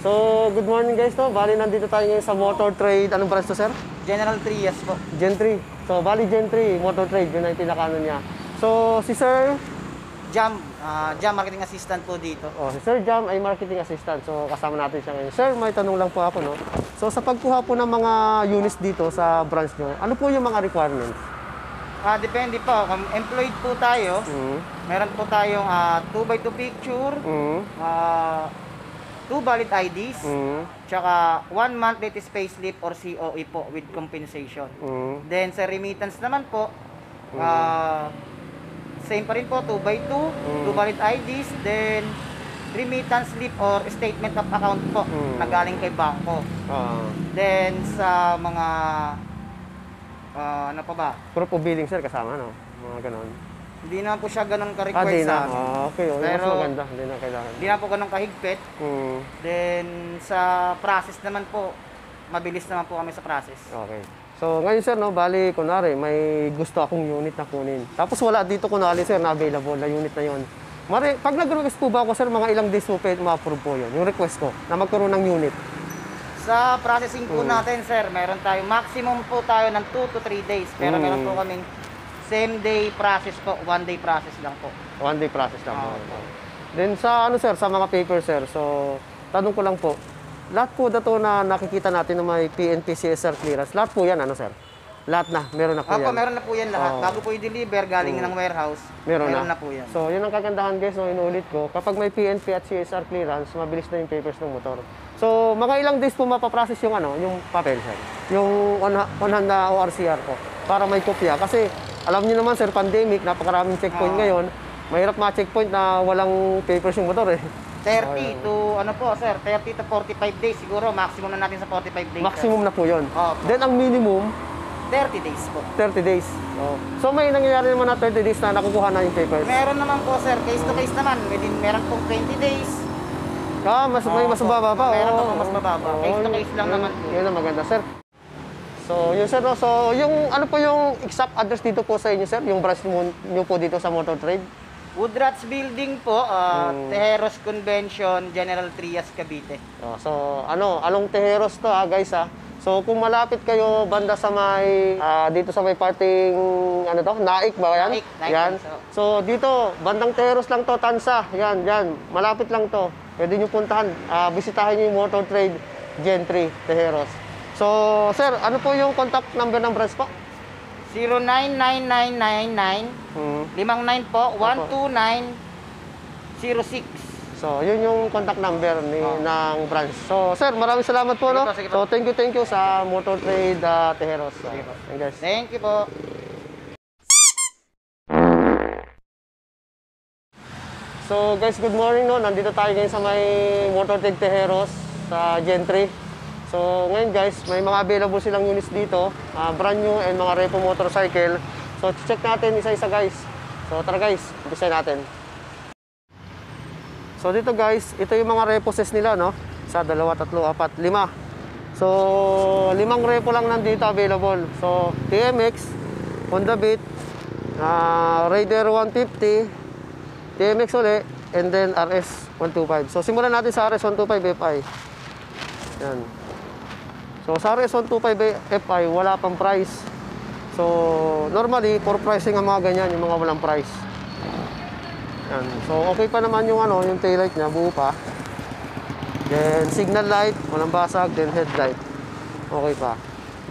So, good morning guys, no? Bali, nandito tayo ngayon sa Motortrade. Anong branch to, sir? General 3, yes po. Gentri. So, bali Gentri, Motortrade, yun ang pinakano niya. So, si Sir? Jam, marketing assistant po dito. Oh, si Sir Jam ay marketing assistant. So, kasama natin siya ngayon. Sir, may tanong lang po ako, no? So, sa pagkuha po ng mga units dito sa branch nyo, ano po yung mga requirements? Depende po. Kung employed po tayo, meron po tayong 2x2 picture, 2 valid IDs, tsaka 1 month latest payslip or COE po with compensation. Then sa remittance naman po, same pa rin po, 2x2, 2 valid IDs, then remittance slip or statement of account po na galing kay banko. Then sa mga, ano pa ba? Proof of billing, sir, kasama, no? Mga ganon. Hindi na po siya ganun ka-request sa amin. Okay, mas maganda. Hindi na kailangan. Hindi na po ganun kahigpit. Then, sa process naman po, mabilis naman po kami sa process. Okay. So, ngayon sir, no, bali, kunwari, may gusto akong unit na kunin. Tapos wala dito, kunwari, sir, na available na unit na yun. Pag nag-request po ba ako, sir, mga ilang days po pwede ma-approve po yun, yung request ko, na magkaroon ng unit? Sa processing po natin, sir, meron tayo, maximum po tayo ng 2 to 3 days. Pero meron po kaming same day process po, 1 day process lang po. 1 day process lang po. Then sa ano sir, sa mga paper sir, so tanong ko lang po, lahat po dato na nakikita natin ng may PNP CSR clearance, lahat po yan ano sir? Lahat na, meron na po yan. Opo, meron na po yan lahat. Bago po i-deliver, galing ng warehouse, meron na po yan. So yun ang kagandahan guys, no, inuulit ko, kapag may PNP at CSR clearance, mabilis na yung papers ng motor. So mga ilang days po mapaprocess yung ano, yung papel sir, yung Honda ORCR po, para may kopya. Kasi alam niyo naman sir, pandemic, napakaraming checkpoint ngayon. Mahirap ma-checkpoint na walang papers yung motor eh. 30 to, ano po sir, 30 to 45 days siguro, maximum na natin sa 45 days. Maximum sir. Na po yun. Then ang minimum, 30 days po. 30 days. So may nangyayari naman na 30 days na nakukuha na yung papers? Meron naman po sir, case to case naman, within meron pong 20 days. May mas mababa pa. Meron po mas mababa, case to case lang naman po. Yun ang maganda sir. So, yun sir, no? So, yung ano po yung exact address dito po sa inyo sir? Yung branch nyo po dito sa Motortrade? Woodrats Building po, Tejeros Convention, General Trias, Cavite. So, ano, along Tejeros to guys ha. So, kung malapit kayo banda sa may, dito sa may parting, ano to, Naik ba yan? Naik yan. So, dito, bandang Tejeros lang to, Tansa, yan, yan, malapit lang to. Pwede nyo puntahan, bisitahin nyo yung Motortrade Gentri, Tejeros. So, sir, ano po yung contact number ng branch po? 099999959 po, 12906. So, yun yung contact number ng branch. So, sir, maraming salamat po, no? So, thank you sa Motortrade Tejeros. Thank you po. So, guys, good morning, no? Nandito tayo ngayon sa may Motortrade Tejeros sa Gentri. So, ngayon guys, may mga available silang units dito, brand new and mga repo motorcycle. So, check natin isa-isa guys. So, tara guys, umpisa natin. So, dito guys, ito yung mga reposes nila, no? Isa, dalawa, tatlo, apat, lima. So, 5 repo lang nandito available. So, TMX, Honda Beat, Raider 150, TMX ulit, and then RS-125. So, simulan natin sa RS-125 FI. Yan. So, sa RS-125 FI, wala pang price. So, normally, for pricing ang mga ganyan, yung mga walang price. Yan. So, okay pa naman yung, ano, yung taillight niya, buo pa. Then, signal light, walang basag, then headlight. Okay pa.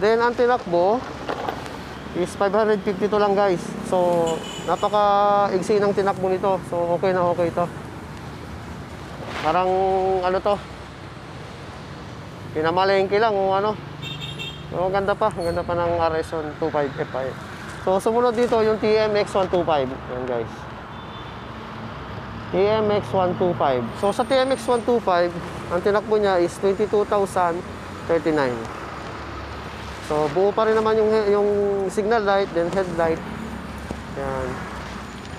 Then, ang tinakbo is 552 lang, guys. So, napaka-igsi ng tinakbo nito. So, okay na okay ito. Parang, ano to? Pinamalengke lang o ano. So, ganda pa ng RS-125 FI. So, sumunod dito yung TMX-125. Ayan guys. TMX-125. So, sa TMX-125, ang tinakbo niya is 22,039. So, buo pa rin naman yung signal light, then headlight. Ayan.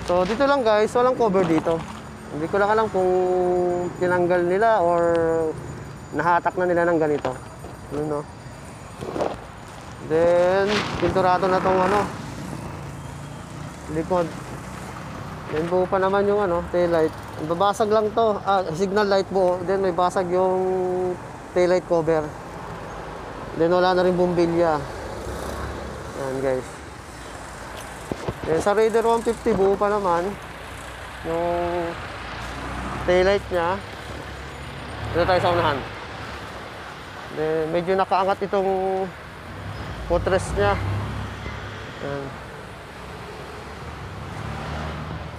So, dito lang guys, walang cover dito. Hindi ko lang alam kung tinanggal nila or nahatak na nila ng ganito. Ano, no? Then, pinturado na tong ano, likod. Then buo pa naman yung ano, taillight. Babasag lang to, signal light buo. Then may basag yung taillight cover. Then wala na rin bumbilya. Yan guys. Then sa Raider 150 buo pa naman yung taillight nya. Dito tayo sa unahan. Then medyo nakaangat itong footrest nya. Yan.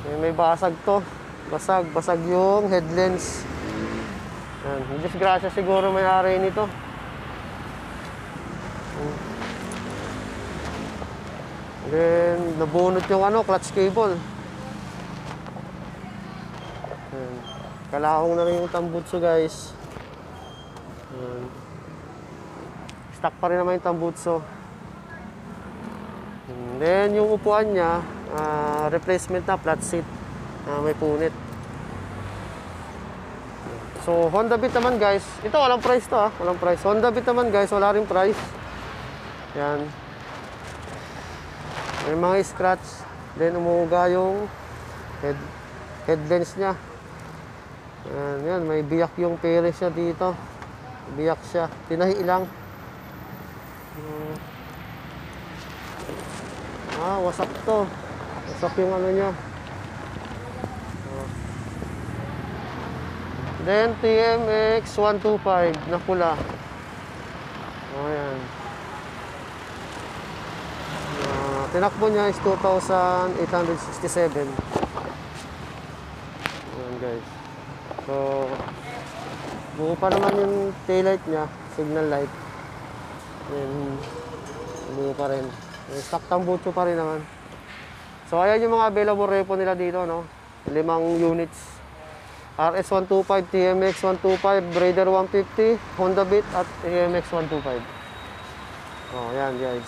Then, may basag to. Basag yung headlens. Yan, disgrasya siguro may-ari nito. Then, nabunot yung ano, clutch cable. Yan. Kalahong na rin yung tambutso, guys. Yan. Stuck pa rin naman yung tambutso. And then, yung upuan niya, replacement na flat seat na may punit. So, Honda Beat naman, guys. Ito, walang price to, walang price. Honda Beat naman, guys. Wala rin price. Yan. May mga scratch. Then, umuuga yung headlens niya. Yan, yan. May biyak yung peris niya dito. Biyak siya. Tinahi lang. Wasak to. Wasak yung ano niya. Then, TMX 125 na pula. Ayan. Tinakbo niya is 2,867. Ayan guys. So, buo pa naman yung taillight niya. Signal light. Then, buo pa rin. Stock tambutso pa rin naman. So, ayan yung mga available repo nila dito, no? 5 units. RS-125, TMX-125, Raider 150, Honda Beat at TMX-125. Oh, yan guys.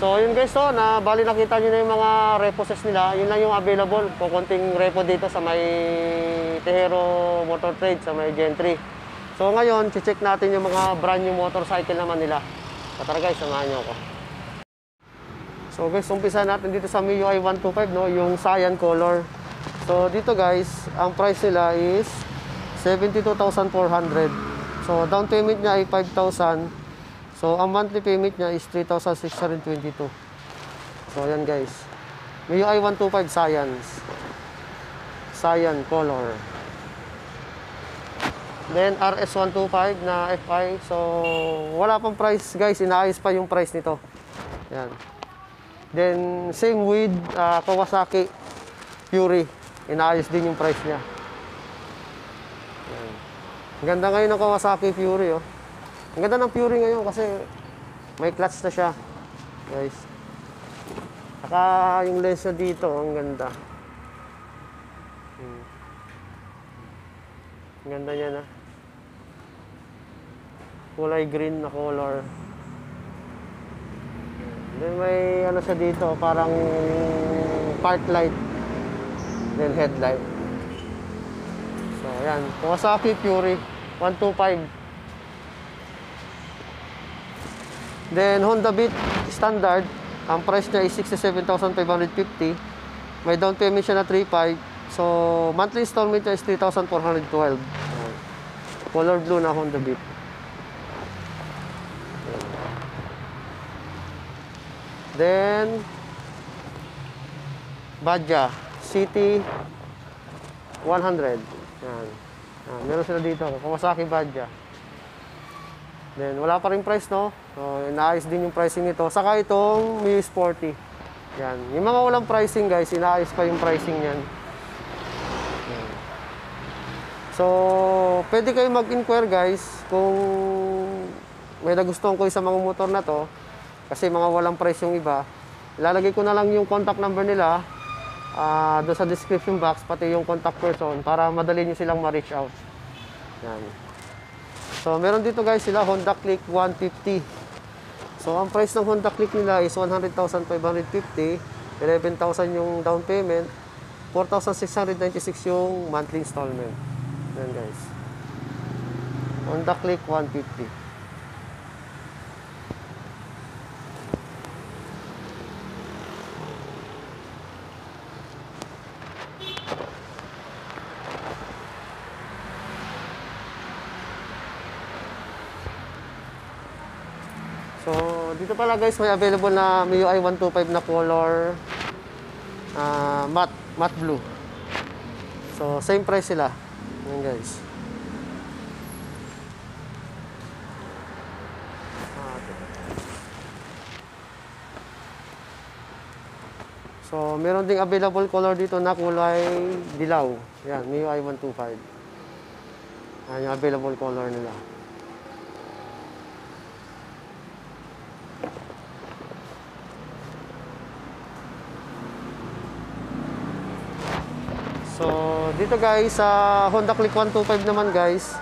So, yun guys, so, na bali nakita nyo na yung mga reposes nila. Yun lang yung available. Konting repo dito sa may Tejero Motortrade, sa may Gentri. So, ngayon, check natin yung mga brand new motorcycle naman nila. Tara guys, samahan nyo ako. So guys, umpisa natin dito sa Mio i125, no, yung cyan color. So dito guys, ang price nila is 72,400. So down payment niya ay 5,000. So ang monthly payment niya is 3,622. So ayan guys. Mio i125 cyan color. Then RS-125 na FI. So wala pang price guys, inaayos pa yung price nito. Ayan. Then, same with Kawasaki Fury. Inaayos din yung price niya. Ayan. Ganda ngayon ng Kawasaki Fury, oh. Ang ganda ng Fury ngayon kasi may clutch na siya. Guys. Saka yung lens niya dito, ang ganda. Ang ganda niya na. Kulay green na color. Then may ano siya dito, parang park light, then headlight. So ayan, Kawasaki Fury 125. Then Honda Beat standard, ang price niya is 67,550. May down payment siya na 3,500. So monthly installment niya is 3,412. Color blue na Honda Beat. Then Badja CT100. Yan. Meron sila dito, Kawasaki Badja. Then wala pa rin price, no? So inaayos din yung pricing nito. Saka itong Mio Sporty. Yan. Yung mga walang pricing guys, inaayos pa yung pricing niyan. So pwede kayo mag-inquire guys kung may nagustuhan ko sa mga motor na to. Kasi mga walang price yung iba. Ilalagay ko na lang yung contact number nila doon sa description box, pati yung contact person, para madali nyo silang ma-reach out. Yan. So, meron dito guys sila Honda Click 150. So, ang price ng Honda Click nila is 100,550. 11,000 yung down payment. 4,696 yung monthly installment. Yan guys. Honda Click 150. So, dito pala guys, may available na Mio i125 na color matte blue. So, same price sila. Ayan guys. So, meron ding available color dito na kulay dilaw. Ayan, Mio i125. Ayan yung available color nila. So, dito guys, sa Honda Click 125 naman guys,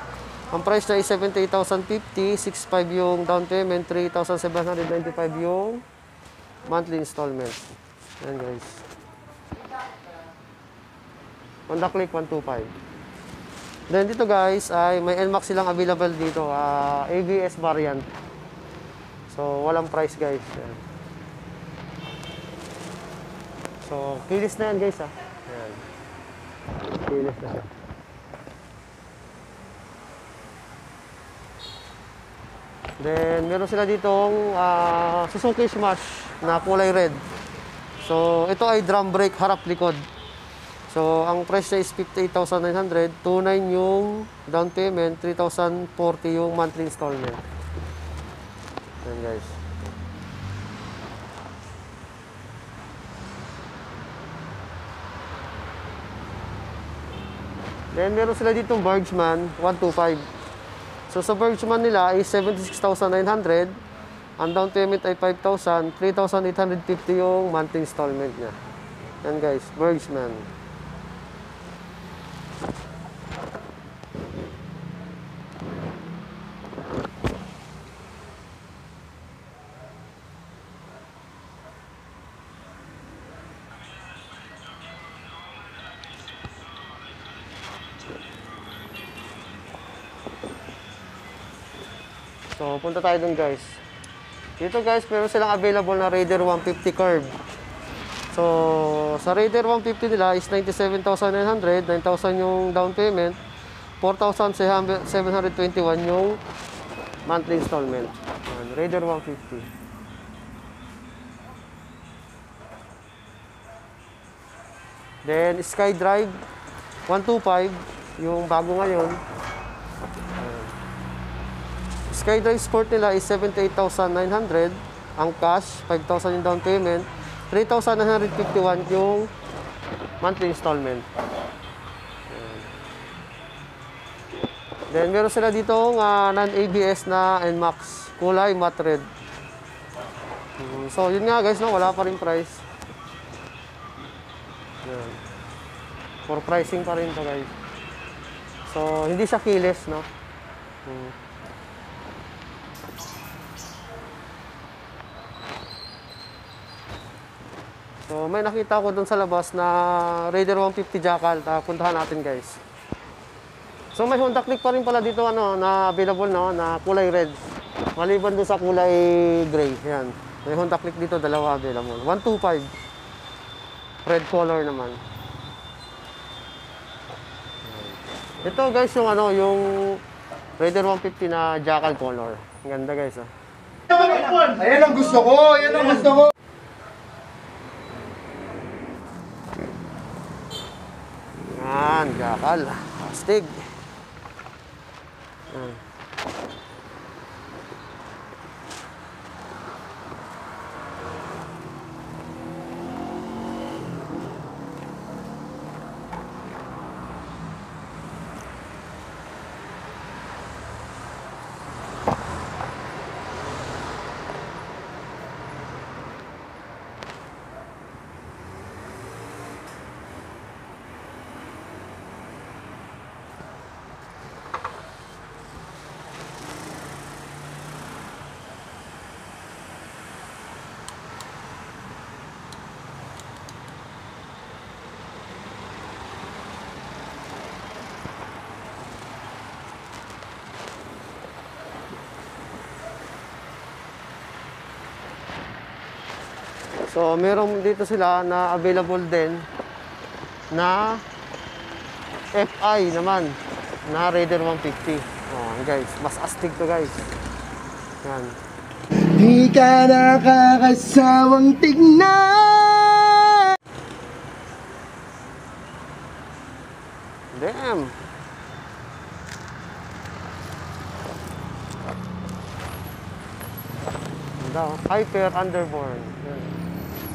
ang price na is 78,050, 6,500 yung down payment, 3,795 yung monthly installment. Ayan guys, Honda Click 125. Then dito guys, ay may Nmax silang available dito, ABS variant. So walang price guys. Ayan. So kilis na yan guys, ayan. Kilis na siya. Then meron sila ditong Suzuki Smash na kulay red. So, ito ay drum brake harap-likod. So, ang price niya is 58,900, 2,900 yung down payment, 3,040 yung monthly installment. Ayan guys. Then, meron sila ditong Burgeman 125. So, sa Burgeman nila is 76,900. Ang down payment ay 5,000, 3,850 yung monthly installment niya. Yan guys, Burgeman. So, punta tayo dun guys. Dito guys, meron silang available na Raider 150 curb. So, sa Raider 150 nila is 97,900, 9,000 yung down payment, 4,721 yung monthly installment. And Raider 150. Then, SkyDrive 125, yung bago ngayon. SkyDrive Sport nila is 78,900, ang cash, 5,000 yung down payment, 3,951 yung monthly installment. Then meron sila dito non-ABS na Nmax, kulay matte red. So yun nga guys, no, wala pa rin price. For pricing pa rin to guys. So hindi siya keyless, no. So, may nakita ko doon sa labas na Raider 150 Jackal. Puntahan natin, guys. So, may Honda Click pa rin pala dito na available na kulay red. Maliban doon sa kulay gray. Yan. May Honda Click dito, dalawa available. 125. Red color naman. Ito, guys, yung Raider 150 na Jackal color. Ang ganda, guys. Ayan ang gusto ko! Ayan ang gusto ko! Yan, Jackal. Astig. Yan. So, meron dito sila na available din na FI naman na Raider 150. Oh, guys, mas astig to guys. Yan. Di ka nakakasawang tignan. Damn. Hyper underborn.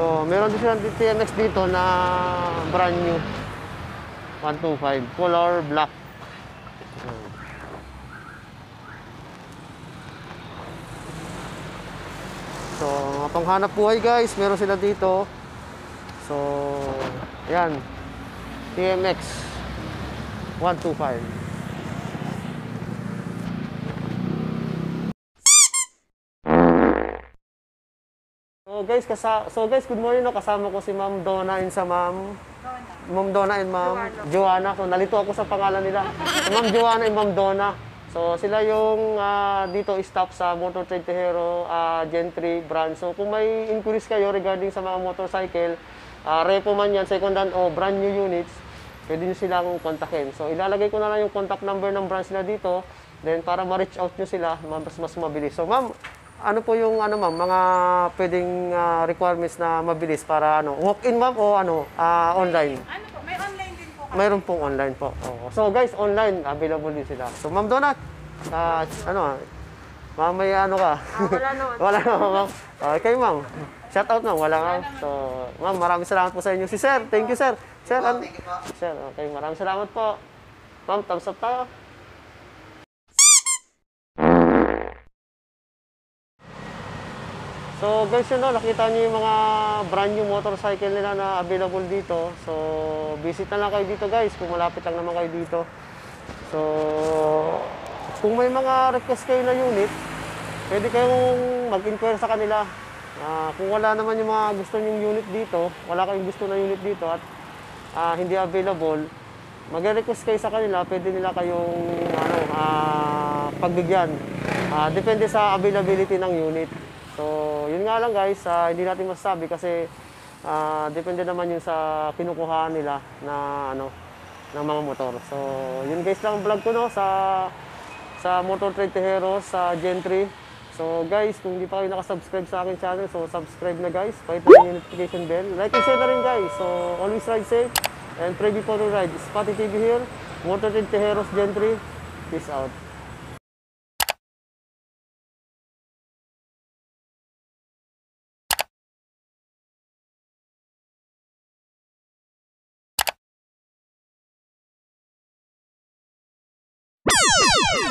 So, meron din silang TMX dito na brand new 125, color black. So, mga panghanap buhay guys, meron sila dito. So, ayan, TMX 125. Guys, so guys, good morning. No? Kasama ko si Ma'am Donna and sa Ma'am Donna and Ma'am Joanna. So nalito ako sa pangalan nila. Ma'am Joanna and Ma'am Donna. So sila yung dito staff sa Motortrade Tejeros Gentri brand. So kung may inquiries kayo regarding sa mga motorcycle, repo man yan, second hand o brand new units, pwede nyo silang kontakin. So ilalagay ko na lang yung contact number ng branch na dito. Then para ma-reach out nyo sila, mas mabilis. So ma'am, ano po yung ano ma'am, mga pwedeng requirements na mabilis para ano, walk-in ma'am o ano, online? Ano po, may online din po kami. Mayroon pong online po. Oo. So guys, online available din sila. So Ma'am Donat, ano, mamaya ano ka? Wala naman. Wala naman ma'am. Okay ma'am. Shout out ma'am, wala nga. So ma'am, maraming salamat po sa inyo. Si sir, thank you sir. Sir, sir, okay, maraming salamat po. Ma'am, thumbs up tayo. So guys, yun na, nakita nyo yung mga brand new motorcycle nila na available dito. So visit na lang kayo dito guys, kung malapit lang naman kayo dito. So kung may mga request kayo na unit, pwede kayong mag-inquire sa kanila. Kung wala naman yung mga gusto nyong unit dito, wala kayong gusto na unit dito at hindi available, mag-request kayo sa kanila, pwede nila kayong ano, pagbigyan. Depende sa availability ng unit. So, yun nga lang guys, hindi natin masasabi kasi depende naman yun sa kinukuhaan nila na ano, ng mga motor. So, yun guys lang ang vlog ko no, sa Motortrade Tejeros, sa Gentri. So guys, kung hindi pa kayo nakasubscribe sa akin channel, so subscribe na guys, pahit na yung notification bell. Like and share na rin guys, so always ride safe and pray before you ride. Spoty TV here, Motortrade Tejeros Gentri, peace out.